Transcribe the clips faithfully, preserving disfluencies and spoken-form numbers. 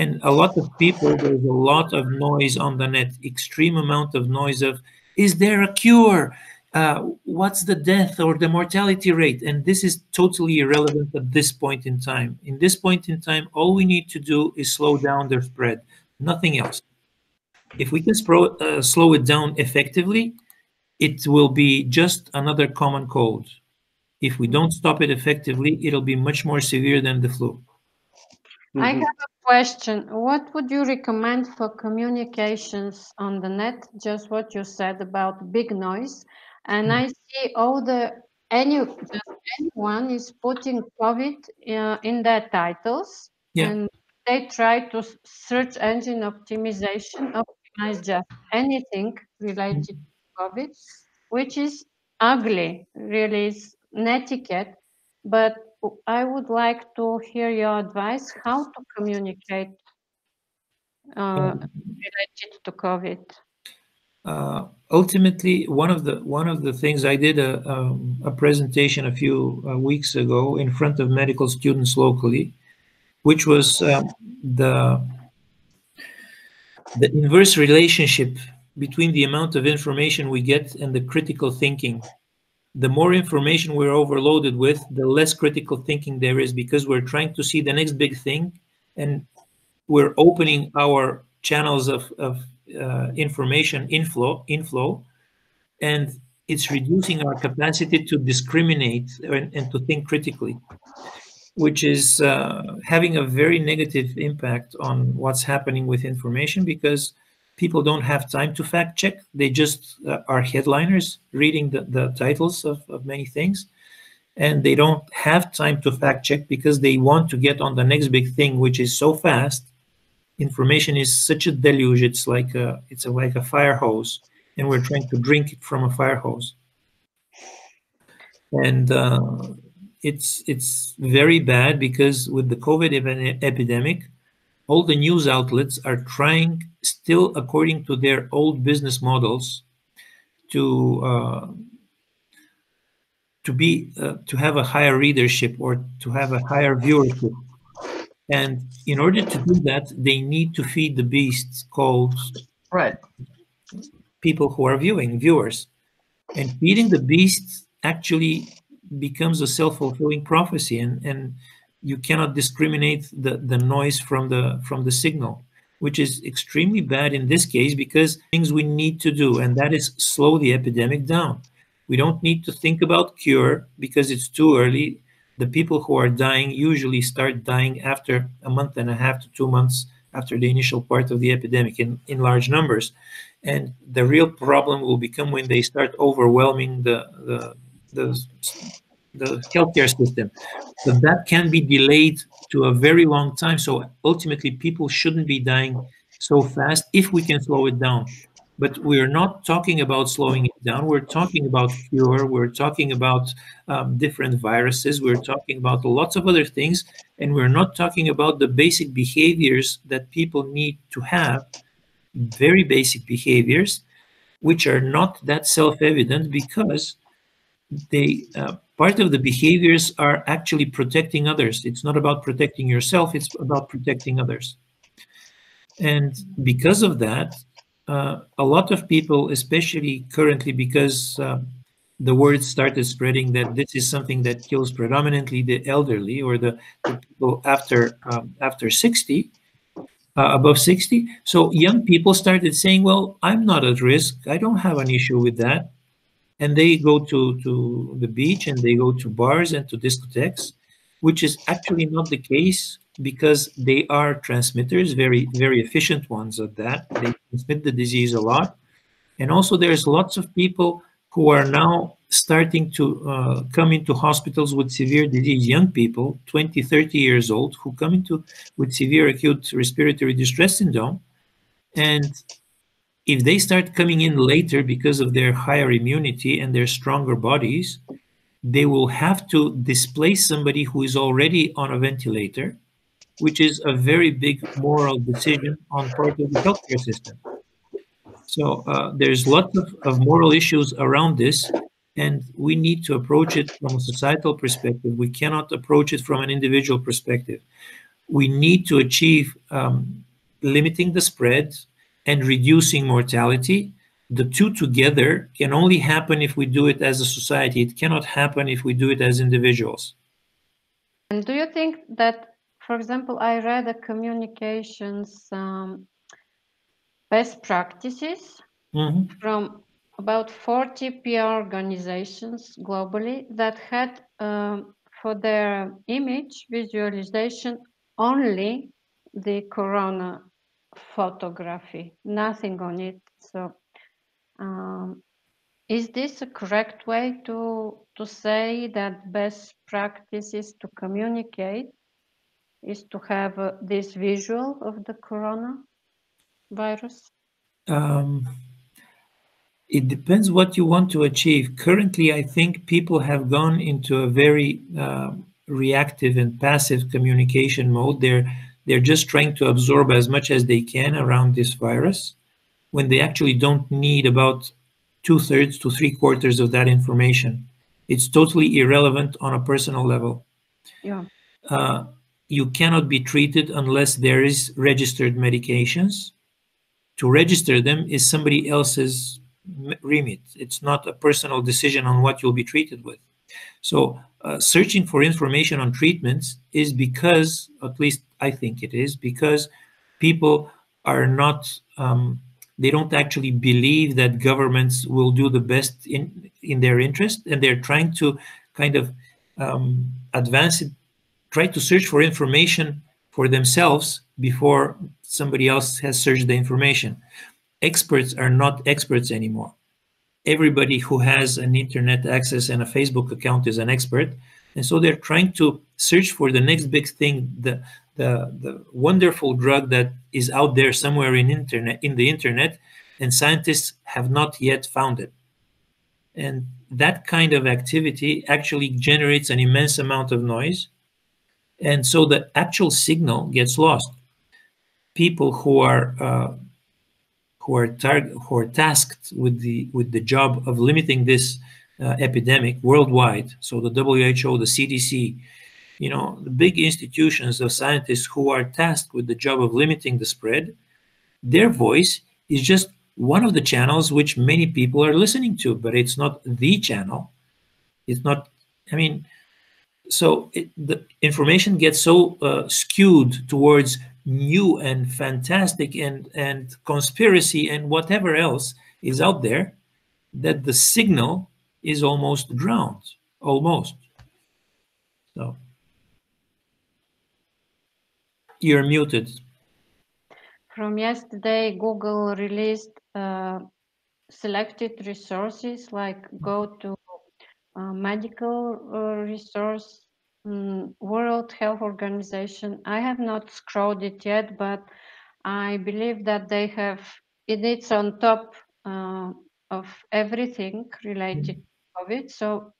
And a lot of people, there's a lot of noise on the net, extreme amount of noise of, is there a cure? Uh, what's the death or the mortality rate? And this is totally irrelevant at this point in time. In this point in time, all we need to do is slow down their spread, nothing else. If we can spro- uh, slow it down effectively, it will be just another common cold. If we don't stop it effectively, it'll be much more severe than the flu. Mm-hmm. I have a question. What would you recommend for communications on the net? Just what you said about big noise. And I see all the, any, anyone is putting COVID uh, in their titles. Yeah. And they try to search engine optimization, optimize just anything related to COVID, which is ugly, really is an etiquette. But I would like to hear your advice how to communicate uh, related to COVID. Uh, ultimately, one of the one of the things I did a, um, a presentation a few uh, weeks ago in front of medical students locally, which was uh, the the inverse relationship between the amount of information we get and the critical thinking. The more information we're overloaded with, the less critical thinking there is, because we're trying to see the next big thing, and we're opening our channels of, of uh, information inflow, inflow, and it's reducing our capacity to discriminate and, and to think critically, which is uh, having a very negative impact on what's happening with information, because people don't have time to fact check. They just uh, are headliners reading the, the titles of, of many things, and they don't have time to fact check because they want to get on the next big thing, which is so fast. Information is such a deluge. It's like a, it's a, like a fire hose, and we're trying to drink it from a fire hose. And uh, it's, it's very bad, because with the COVID ep- epidemic, all the news outlets are trying, still according to their old business models, to uh, to be uh, to have a higher readership or to have a higher viewership. And in order to do that, they need to feed the beast called right. people who are viewing, viewers. And feeding the beast actually becomes a self-fulfilling prophecy, and and you cannot discriminate the, the noise from the from the signal, which is extremely bad in this case, because things we need to do, and that is slow the epidemic down. We don't need to think about cure because it's too early. The people who are dying usually start dying after a month and a half to two months after the initial part of the epidemic in, in large numbers. And the real problem will become when they start overwhelming the the, the the healthcare system. But that can be delayed to a very long time. So ultimately, people shouldn't be dying so fast if we can slow it down. But we're not talking about slowing it down. We're talking about cure. We're talking about um, different viruses. We're talking about lots of other things. And we're not talking about the basic behaviors that people need to have, very basic behaviors, which are not that self-evident, because they uh, part of the behaviors are actually protecting others. It's not about protecting yourself, it's about protecting others. And because of that, uh, a lot of people, especially currently, because uh, the word started spreading that this is something that kills predominantly the elderly or the, the people after, um, after sixty, uh, above sixty. So young people started saying, well, I'm not at risk. I don't have an issue with that. And they go to, to the beach, and they go to bars and to discotheques, which is actually not the case, because they are transmitters, very, very efficient ones at that. They transmit the disease a lot. And also there's lots of people who are now starting to uh, come into hospitals with severe disease, young people, twenty, thirty years old, who come into with severe acute respiratory distress syndrome. And if they start coming in later because of their higher immunity and their stronger bodies, they will have to displace somebody who is already on a ventilator, which is a very big moral decision on part of the healthcare system. So uh, there's lots of, of moral issues around this, and we need to approach it from a societal perspective. We cannot approach it from an individual perspective. we need to achieve um, limiting the spread and reducing mortality. The two together can only happen if we do it as a society. It cannot happen if we do it as individuals. And do you think that, for example, I read a communications um, best practices mm-hmm. from about forty P R organizations globally that had um, for their image visualization only the corona photography, nothing on it. So um, is this a correct way to to say that best practices to communicate is to have uh, this visual of the corona virus? Um, it depends what you want to achieve. Currently, I think people have gone into a very uh, reactive and passive communication mode. They're They're just trying to absorb as much as they can around this virus, when they actually don't need about two thirds to three quarters of that information. It's totally irrelevant on a personal level. Yeah. Uh, you cannot be treated unless there is registered medications. To register them is somebody else's remit. It's not a personal decision on what you'll be treated with. So uh, searching for information on treatments is because, at least I think it is, because people are not, um, they don't actually believe that governments will do the best in, in their interest, and they're trying to kind of um, advance it, try to search for information for themselves before somebody else has searched the information. Experts are not experts anymore. Everybody who has an internet access and a Facebook account is an expert. And so they're trying to search for the next big thing, the, the, the wonderful drug that is out there somewhere in, internet, in the internet, and scientists have not yet found it. And that kind of activity actually generates an immense amount of noise. And so the actual signal gets lost. People who are uh, who are, tar- who are tasked with the, with the job of limiting this Uh, epidemic worldwide, so the W H O, the C D C, you know, the big institutions of scientists who are tasked with the job of limiting the spread, their voice is just one of the channels which many people are listening to, but it's not the channel. It's not, I mean, so it, the information gets so uh, skewed towards new and fantastic and, and conspiracy and whatever else is out there that the signal is almost drowned, almost. So you're muted. From yesterday, Google released uh, selected resources, like go to uh, medical uh, resource, um, World Health Organization. I have not scrolled it yet, but I believe that they have, it, it's on top uh, of everything related COVID. So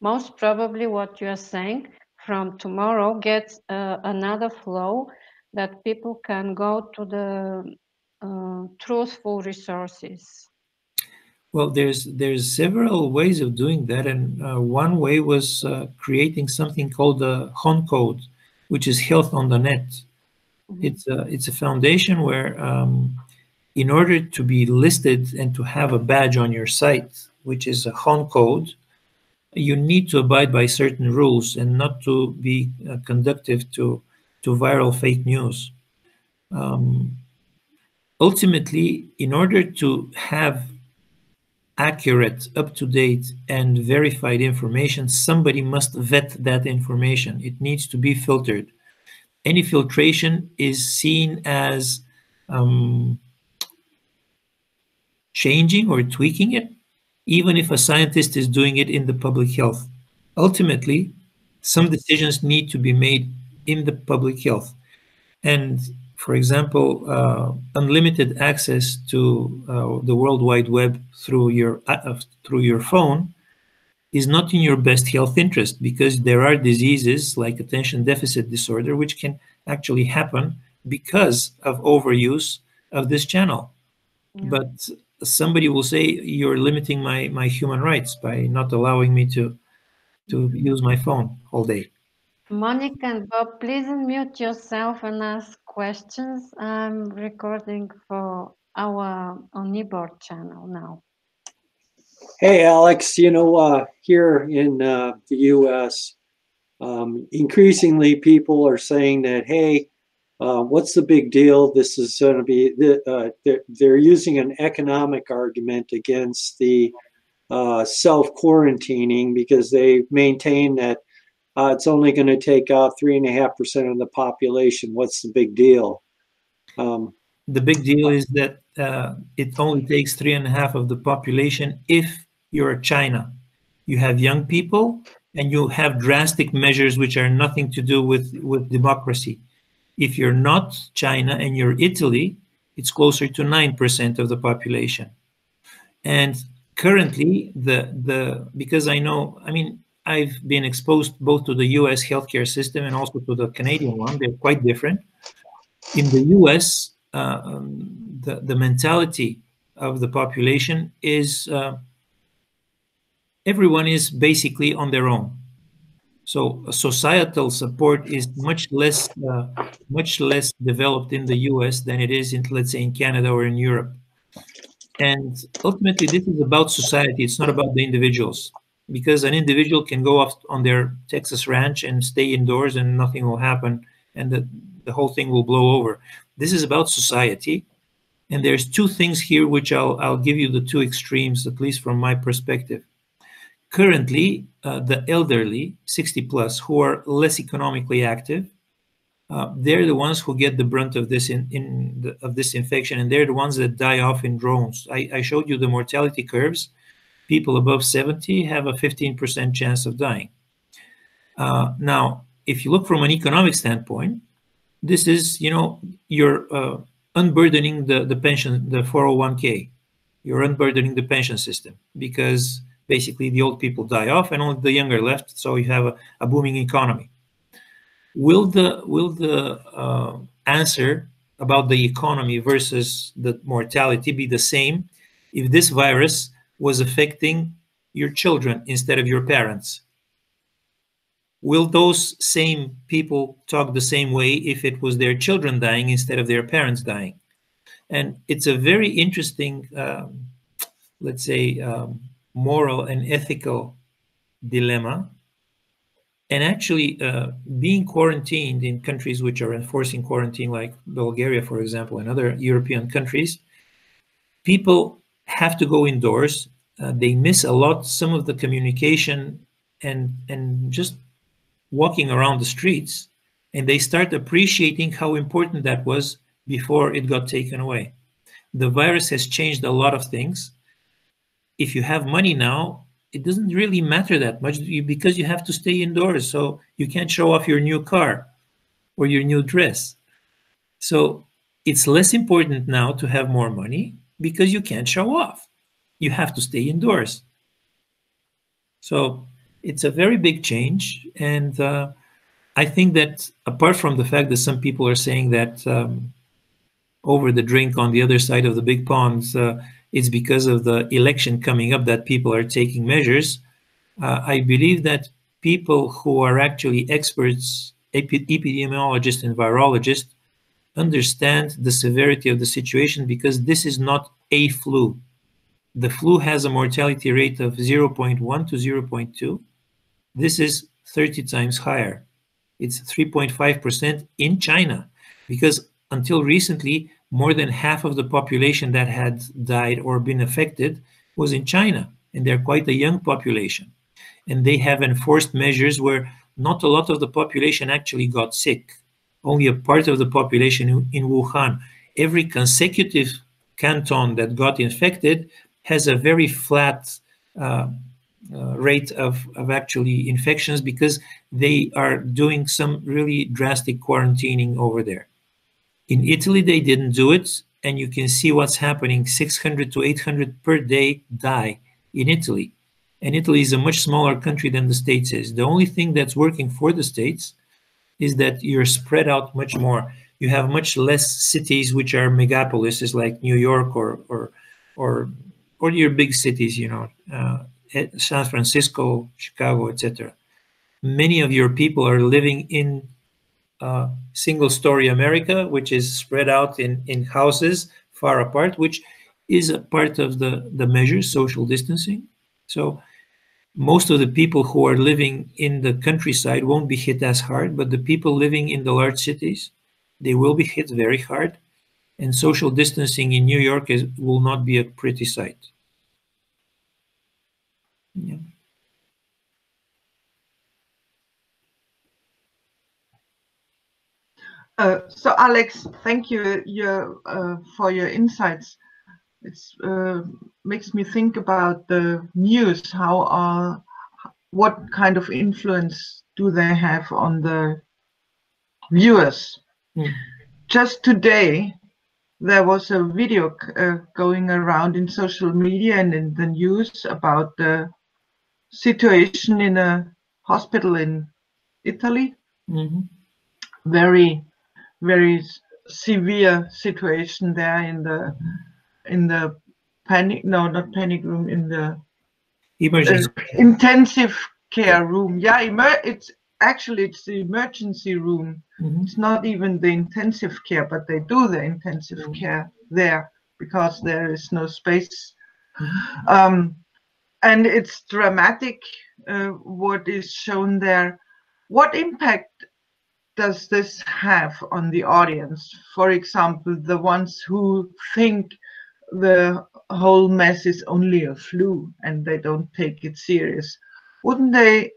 most probably what you are saying, from tomorrow gets uh, another flow that people can go to the uh, truthful resources. Well, there's there's several ways of doing that, and uh, one way was uh, creating something called the H O N Code, which is Health on the Net. Mm-hmm. It's a, it's a foundation where um, in order to be listed and to have a badge on your site, which is a H O N code, you need to abide by certain rules and not to be uh, conducive to, to viral fake news. Um, ultimately, in order to have accurate, up-to-date, and verified information, somebody must vet that information. It needs to be filtered. Any filtration is seen as um, changing or tweaking it, even if a scientist is doing it in the public health. Ultimately, some decisions need to be made in the public health. And for example, uh, unlimited access to uh, the World Wide Web through your, uh, through your phone is not in your best health interest, because there are diseases like attention deficit disorder, which can actually happen because of overuse of this channel. Yeah. But somebody will say, you're limiting my, my human rights by not allowing me to, to use my phone all day. Monica and Bob, please unmute yourself and ask questions. I'm recording for our OnEBoard channel now. Hey, Alex, you know, uh, here in uh, the U S, um, increasingly people are saying that, hey, uh, what's the big deal? This is going to be, the, uh, they're, they're using an economic argument against the uh, self-quarantining because they maintain that uh, it's only going to take out three and a half percent of the population. What's the big deal? Um, the big deal is that Uh, it only takes three and a half of the population if you're China. You have young people and you have drastic measures which are nothing to do with, with democracy. If you're not China and you're Italy, it's closer to nine percent of the population. And currently, the, the because I know, I mean, I've been exposed both to the U S healthcare system and also to the Canadian one. They're quite different. In the U S, Uh, um, the, the mentality of the population is uh, everyone is basically on their own. So societal support is much less, uh, much less developed in the U S than it is in, let's say, in Canada or in Europe. And ultimately, this is about society. It's not about the individuals, because an individual can go off on their Texas ranch and stay indoors and nothing will happen, and the, the whole thing will blow over. This is about society, and there's two things here which I'll, I'll give you the two extremes, at least from my perspective. Currently, uh, the elderly, sixty plus, who are less economically active, uh, they're the ones who get the brunt of this, in, in the, of this infection, and they're the ones that die off in droves. I, I showed you the mortality curves. People above seventy have a fifteen percent chance of dying. Uh, now, if you look from an economic standpoint, this is, you know, you're uh, unburdening the, the pension, the four oh one K. You're unburdening the pension system because basically the old people die off and only the young are left. So you have a, a booming economy. Will the, will the uh, answer about the economy versus the mortality be the same if this virus was affecting your children instead of your parents? Will those same people talk the same way if it was their children dying instead of their parents dying? And it's a very interesting, um, let's say, um, moral and ethical dilemma. And actually, uh, being quarantined in countries which are enforcing quarantine, like Bulgaria, for example, and other European countries, people have to go indoors. Uh, they miss a lot, some of the communication and, and just walking around the streets, and they start appreciating how important that was before it got taken away. The virus has changed a lot of things. If you have money now, it doesn't really matter that much because you have to stay indoors, so you can't show off your new car or your new dress. So it's less important now to have more money because you can't show off. You have to stay indoors. So it's a very big change, and uh, I think that apart from the fact that some people are saying that um, over the drink on the other side of the big ponds, uh, it's because of the election coming up that people are taking measures, uh, I believe that people who are actually experts, epi epidemiologists and virologists, understand the severity of the situation because this is not a flu. The flu has a mortality rate of zero point one to zero point two. This is thirty times higher. It's three point five percent in China, because until recently, more than half of the population that had died or been affected was in China, and they're quite a young population. And they have enforced measures where not a lot of the population actually got sick, only a part of the population in Wuhan. Every consecutive canton that got infected has a very flat uh, uh, rate of, of actually infections because they are doing some really drastic quarantining over there. In Italy, they didn't do it, and you can see what's happening. six hundred to eight hundred per day die in Italy. And Italy is a much smaller country than the States is. The only thing that's working for the States is that you're spread out much more. You have much less cities which are megapolises like New York or, or Or, or your big cities, you know, uh, San Francisco, Chicago, et cetera. many of your people are living in uh, single-story America, which is spread out in, in houses far apart, which is a part of the, the measure, social distancing. So most of the people who are living in the countryside won't be hit as hard, but the people living in the large cities, they will be hit very hard. And social distancing in New York is, will not be a pretty sight. Yeah. Uh, so, Alex, thank you your, uh, for your insights. It uh, makes me think about the news. How are, what kind of influence do they have on the viewers? Mm. Just today, there was a video uh, going around in social media and in the news about the situation in a hospital in Italy. Mm-hmm. Very, very severe situation there in the in the panic, no, not panic room, in the emergency uh, intensive care room. Yeah, emer it's actually it's the emergency room. Mm-hmm. It's not even the intensive care, but they do the intensive mm-hmm. care there because there is no space. Mm-hmm. Um, and it's dramatic uh, what is shown there. What impact does this have on the audience? For example, the ones who think the whole mess is only a flu and they don't take it serious. Wouldn't they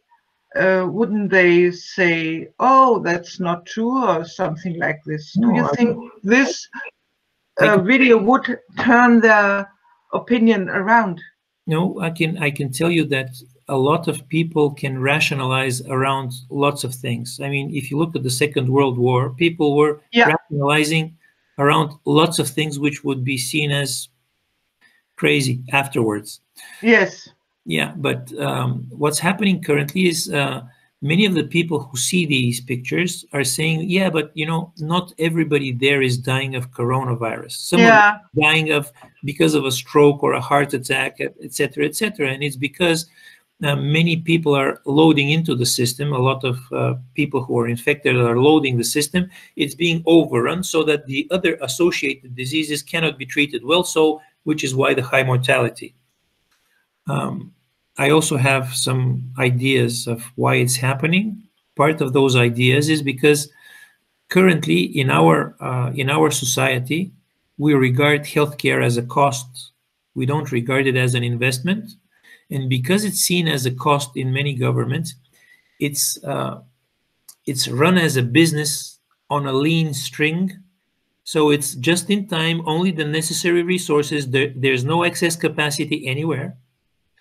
uh, wouldn't they say, oh, that's not true, or something like this? No, do you I think don't. This uh, video would turn their opinion around? No, I can I can tell you that a lot of people can rationalize around lots of things. I mean, if you look at the Second World War, people were yeah. rationalizing around lots of things which would be seen as crazy afterwards. Yes. Yeah, but um, what's happening currently is uh, many of the people who see these pictures are saying, yeah, but, you know, not everybody there is dying of coronavirus. Someone yeah. is dying of because of a stroke or a heart attack, et cetera, et cetera. And it's because Uh, many people are loading into the system. A lot of uh, people who are infected are loading the system. It's being overrun so that the other associated diseases cannot be treated well, so which is why the high mortality. Um, I also have some ideas of why it's happening. Part of those ideas is because currently in our, uh, in our society, we regard healthcare as a cost. We don't regard it as an investment. And because it's seen as a cost in many governments, it's uh, it's run as a business on a lean string. So it's just in time, only the necessary resources. There, there's no excess capacity anywhere.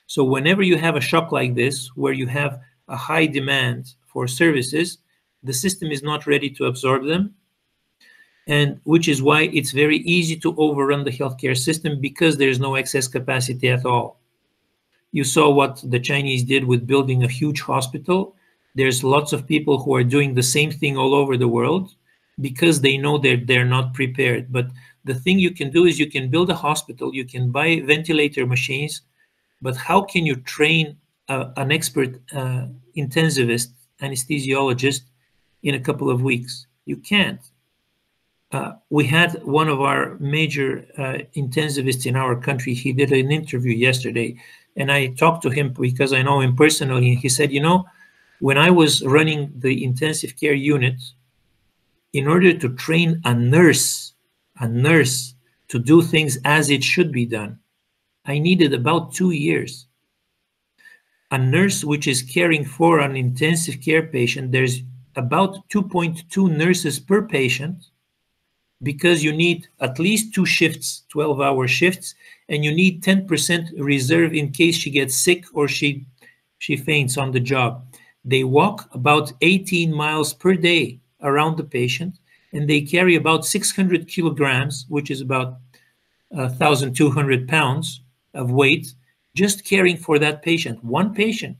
So whenever you have a shock like this, where you have a high demand for services, the system is not ready to absorb them. And which is why it's very easy to overrun the healthcare system because there's no excess capacity at all. You saw what the Chinese did with building a huge hospital. There's lots of people who are doing the same thing all over the world because they know they're, they're not prepared. But the thing you can do is you can build a hospital, you can buy ventilator machines, but how can you train uh, an expert uh, intensivist, anesthesiologist in a couple of weeks? You can't. Uh, we had one of our major uh, intensivists in our country. He did an interview yesterday. And I talked to him because I know him personally. And he said, you know, when I was running the intensive care unit, in order to train a nurse, a nurse to do things as it should be done, I needed about two years. A nurse which is caring for an intensive care patient, there's about two point two nurses per patient because you need at least two shifts, twelve hour shifts, and you need ten percent reserve in case she gets sick or she, she faints on the job. They walk about eighteen miles per day around the patient, and they carry about six hundred kilograms, which is about one thousand two hundred pounds of weight, just caring for that patient, one patient.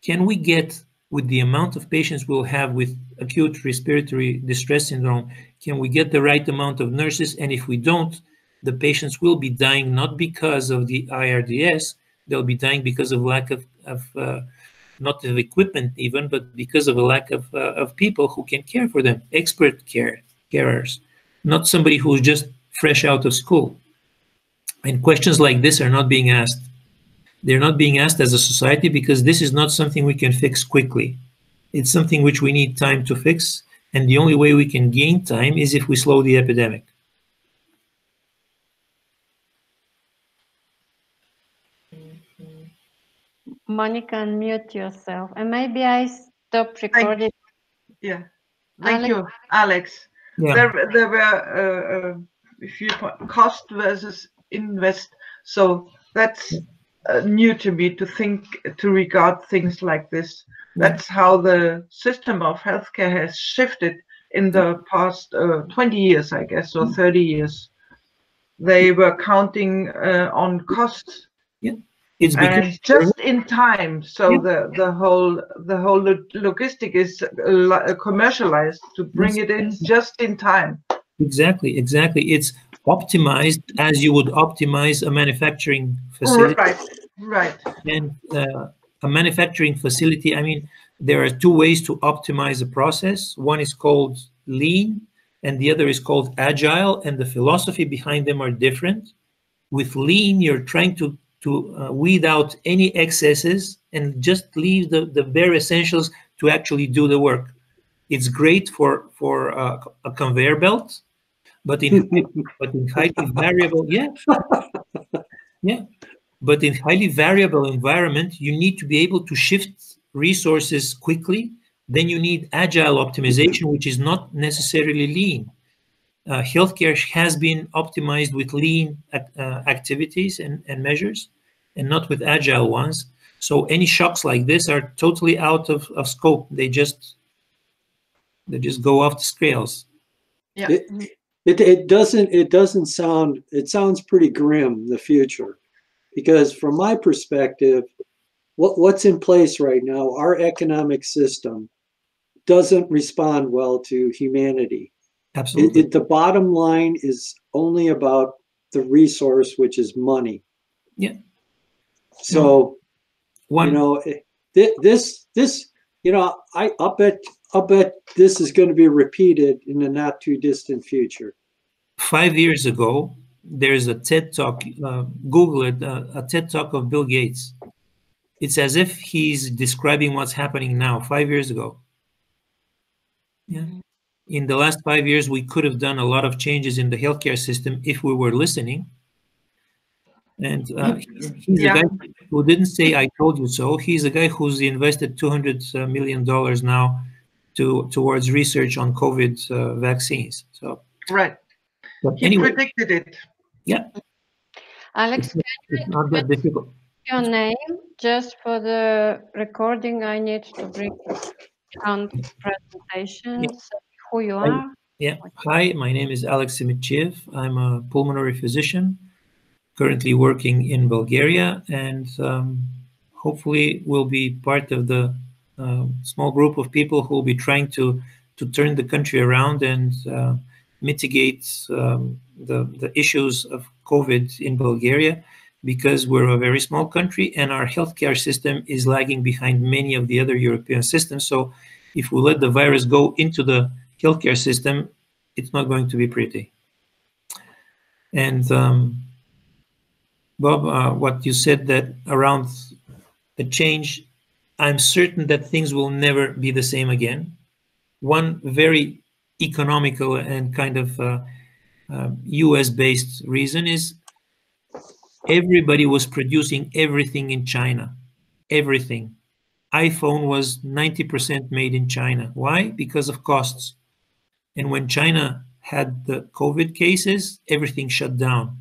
Can we get, with the amount of patients we'll have with acute respiratory distress syndrome, can we get the right amount of nurses? And if we don't, the patients will be dying not because of the I R D S, they'll be dying because of lack of, of uh, not of equipment even, but because of a lack of, uh, of people who can care for them, expert care, carers, not somebody who's just fresh out of school. And questions like this are not being asked. They're not being asked as a society because this is not something we can fix quickly. It's something which we need time to fix. And the only way we can gain time is if we slow the epidemic. Monica, unmute yourself. And maybe I stop recording. Thank, yeah. Thank Alex. you, Alex. Yeah. There, there were, uh, if you cost versus invest. So that's uh, new to me to think, to regard things like this. That's how the system of healthcare has shifted in the past uh, twenty years, I guess, or thirty years. They were counting uh, on costs. Yeah. It's and just in time, so yeah. the the whole the whole logistic is commercialized to bring it in just in time. Exactly, exactly. It's optimized as you would optimize a manufacturing facility. Right, right. And uh, a manufacturing facility. I mean, there are two ways to optimize a process. One is called lean, and the other is called agile. And the philosophy behind them are different. With lean, you're trying to to uh, weed out any excesses and just leave the, the bare essentials to actually do the work. It's great for, for uh, a conveyor belt, but in, but in highly variable, yeah, yeah. But in highly variable environment, you need to be able to shift resources quickly. Then you need agile optimization, which is not necessarily lean. Uh, healthcare has been optimized with lean act, uh, activities and, and measures, and not with agile ones. So any shocks like this are totally out of, of scope. They just they just go off the scales. Yeah, it, it it doesn't it doesn't sound it sounds pretty grim, the future, because from my perspective, what what's in place right now, our economic system doesn't respond well to humanity. Absolutely. It, it, the bottom line is only about the resource, which is money. Yeah. So, One. you know, th this, this, you know, I, I bet, I bet this is going to be repeated in the not too distant future. Five years ago, there's a TED Talk, uh, Google it, uh, a TED Talk of Bill Gates. It's as if he's describing what's happening now, five years ago. Yeah. In the last five years, we could have done a lot of changes in the healthcare system if we were listening. And uh, he's, he's yeah. a guy who didn't say, I told you so. He's a guy who's invested two hundred million dollars now to towards research on COVID uh, vaccines. So Right. But he anyway, predicted it. Yeah. Alex, it's, it's not that difficult. Your name, just for the recording, I need to bring on the presentation. Yeah. So who you are. Hi. Yeah. Hi, my name is Alex Simidchiev. I'm a pulmonary physician currently working in Bulgaria, and um, hopefully will be part of the uh, small group of people who will be trying to, to turn the country around and uh, mitigate um, the, the issues of COVID in Bulgaria, because we're a very small country and our healthcare system is lagging behind many of the other European systems. So if we let the virus go into the healthcare system, it's not going to be pretty. And um, Bob, uh, what you said that around the change, I'm certain that things will never be the same again. One very economical and kind of uh, uh, U S based reason is everybody was producing everything in China, everything. iPhone was ninety percent made in China. Why? Because of costs. And when China had the COVID cases, everything shut down.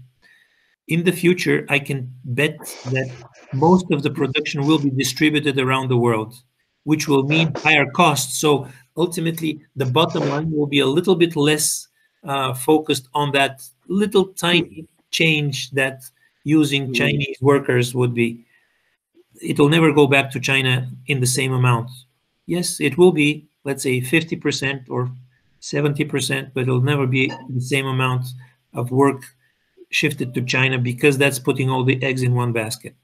In the future, I can bet that most of the production will be distributed around the world, which will mean higher costs. So ultimately, the bottom line will be a little bit less uh, focused on that little tiny change that using Chinese workers would be. It will never go back to China in the same amount. Yes, it will be, let's say, fifty percent or seventy percent, but it'll never be the same amount of work shifted to China, because that's putting all the eggs in one basket.